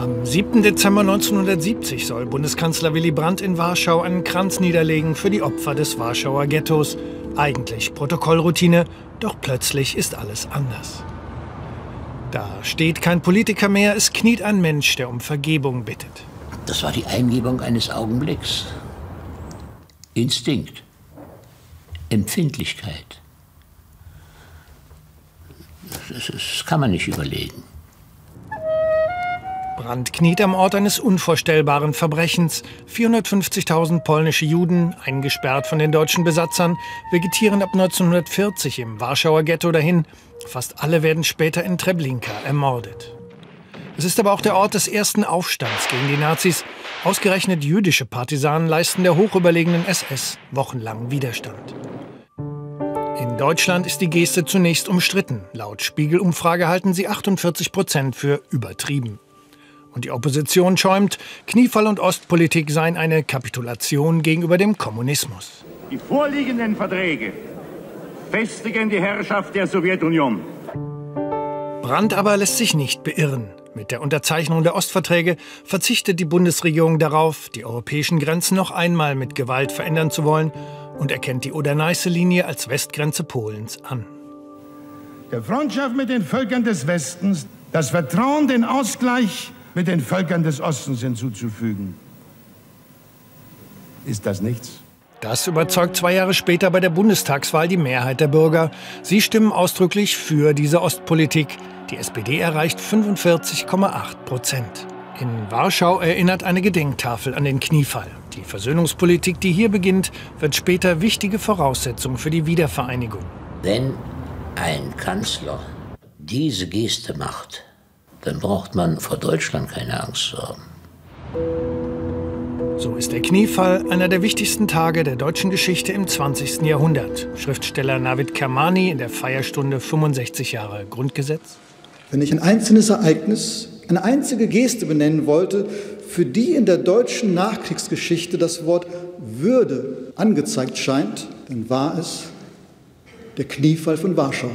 Am 7. Dezember 1970 soll Bundeskanzler Willy Brandt in Warschau einen Kranz niederlegen für die Opfer des Warschauer Ghettos. Eigentlich Protokollroutine, doch plötzlich ist alles anders. Da steht kein Politiker mehr, es kniet ein Mensch, der um Vergebung bittet. Das war die Eingebung eines Augenblicks. Instinkt. Empfindlichkeit. Das kann man nicht überlegen. Brandt kniet am Ort eines unvorstellbaren Verbrechens. 450.000 polnische Juden, eingesperrt von den deutschen Besatzern, vegetieren ab 1940 im Warschauer Ghetto dahin. Fast alle werden später in Treblinka ermordet. Es ist aber auch der Ort des ersten Aufstands gegen die Nazis. Ausgerechnet jüdische Partisanen leisten der hochüberlegenen SS wochenlang Widerstand. In Deutschland ist die Geste zunächst umstritten. Laut Spiegelumfrage halten sie 48% für übertrieben. Und die Opposition schäumt, Kniefall und Ostpolitik seien eine Kapitulation gegenüber dem Kommunismus. Die vorliegenden Verträge festigen die Herrschaft der Sowjetunion. Brandt aber lässt sich nicht beirren. Mit der Unterzeichnung der Ostverträge verzichtet die Bundesregierung darauf, die europäischen Grenzen noch einmal mit Gewalt verändern zu wollen und erkennt die Oder-Neiße-Linie als Westgrenze Polens an. Der Freundschaft mit den Völkern des Westens, das Vertrauen, den Ausgleich mit den Völkern des Ostens hinzuzufügen. Ist das nichts? Das überzeugt 2 Jahre später bei der Bundestagswahl die Mehrheit der Bürger. Sie stimmen ausdrücklich für diese Ostpolitik. Die SPD erreicht 45,8%. In Warschau erinnert eine Gedenktafel an den Kniefall. Die Versöhnungspolitik, die hier beginnt, wird später wichtige Voraussetzung für die Wiedervereinigung. Wenn ein Kanzler diese Geste macht, dann braucht man vor Deutschland keine Angst zu haben. So ist der Kniefall einer der wichtigsten Tage der deutschen Geschichte im 20. Jahrhundert. Schriftsteller Navid Kermani in der Feierstunde 65 Jahre Grundgesetz. Wenn ich ein einzelnes Ereignis, eine einzige Geste benennen wollte, für die in der deutschen Nachkriegsgeschichte das Wort Würde angezeigt scheint, dann war es der Kniefall von Warschau.